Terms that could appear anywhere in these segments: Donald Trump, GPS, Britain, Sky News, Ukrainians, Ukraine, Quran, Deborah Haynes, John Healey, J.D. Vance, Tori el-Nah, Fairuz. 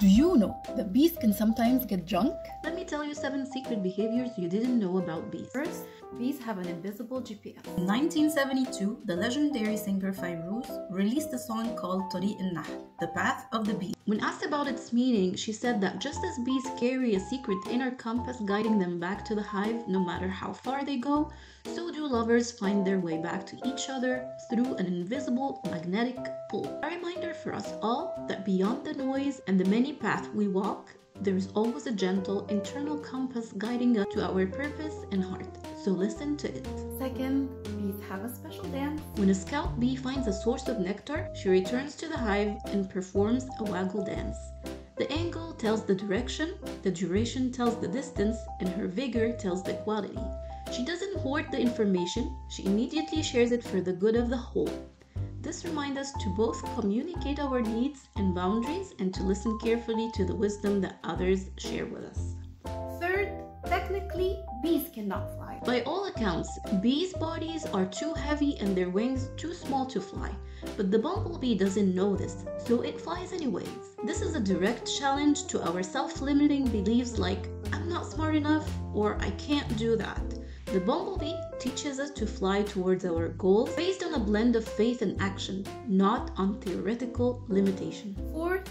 Do you know that bees can sometimes get drunk? Let me tell you 7 secret behaviors you didn't know about bees. First, bees have an invisible GPS. In 1972, the legendary singer Fairuz released a song called Tori el-Nah, The Path of the Bee. When asked about its meaning, she said that just as bees carry a secret inner compass guiding them back to the hive no matter how far they go, so do lovers find their way back to each other through an invisible magnetic pull. A reminder for us all that beyond the noise and the many paths we walk, there is always a gentle internal compass guiding us to our purpose and heart, so listen to it. Second, bees have a special dance. When a scout bee finds a source of nectar, she returns to the hive and performs a waggle dance. The angle tells the direction, the duration tells the distance, and her vigor tells the quality. She doesn't hoard the information, she immediately shares it for the good of the whole. This reminds us to both communicate our needs and boundaries and to listen carefully to the wisdom that others share with us. Third, technically, bees cannot fly. By all accounts, bees' bodies are too heavy and their wings too small to fly, but the bumblebee doesn't know this, so it flies anyways. This is a direct challenge to our self-limiting beliefs like, I'm not smart enough or I can't do that. The bumblebee teaches us to fly towards our goals based on a blend of faith and action, not on theoretical limitation. Fourth,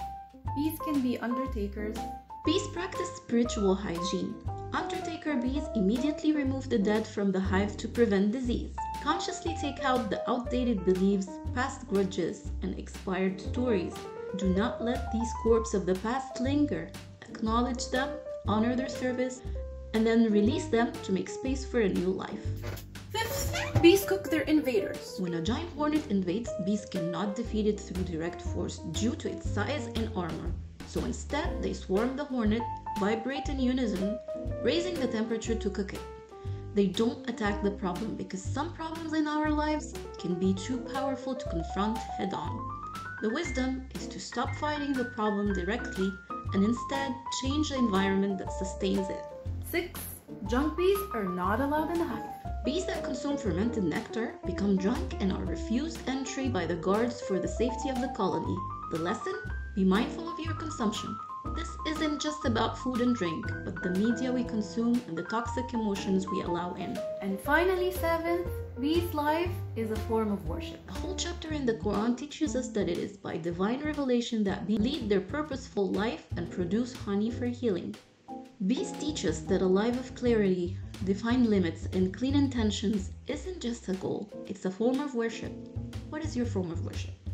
bees can be undertakers. Bees practice spiritual hygiene. Undertaker bees immediately remove the dead from the hive to prevent disease, consciously take out the outdated beliefs, past grudges, and expired stories. Do not let these corpses of the past linger. Acknowledge them, honor their service, and then release them to make space for a new life. Fifth, bees cook their invaders. When a giant hornet invades, bees cannot defeat it through direct force due to its size and armor. So instead, they swarm the hornet, vibrate in unison, raising the temperature to cook it. They don't attack the problem because some problems in our lives can be too powerful to confront head-on. The wisdom is to stop fighting the problem directly and instead change the environment that sustains it. 6. Drunk bees are not allowed in the hive. Bees that consume fermented nectar become drunk and are refused entry by the guards for the safety of the colony. The lesson? Be mindful of your consumption. This isn't just about food and drink, but the media we consume and the toxic emotions we allow in. And finally, 7th, bees' life is a form of worship. The whole chapter in the Quran teaches us that it is by divine revelation that bees lead their purposeful life and produce honey for healing. Bees teach us that a life of clarity, defined limits, and clean intentions isn't just a goal, it's a form of worship. What is your form of worship?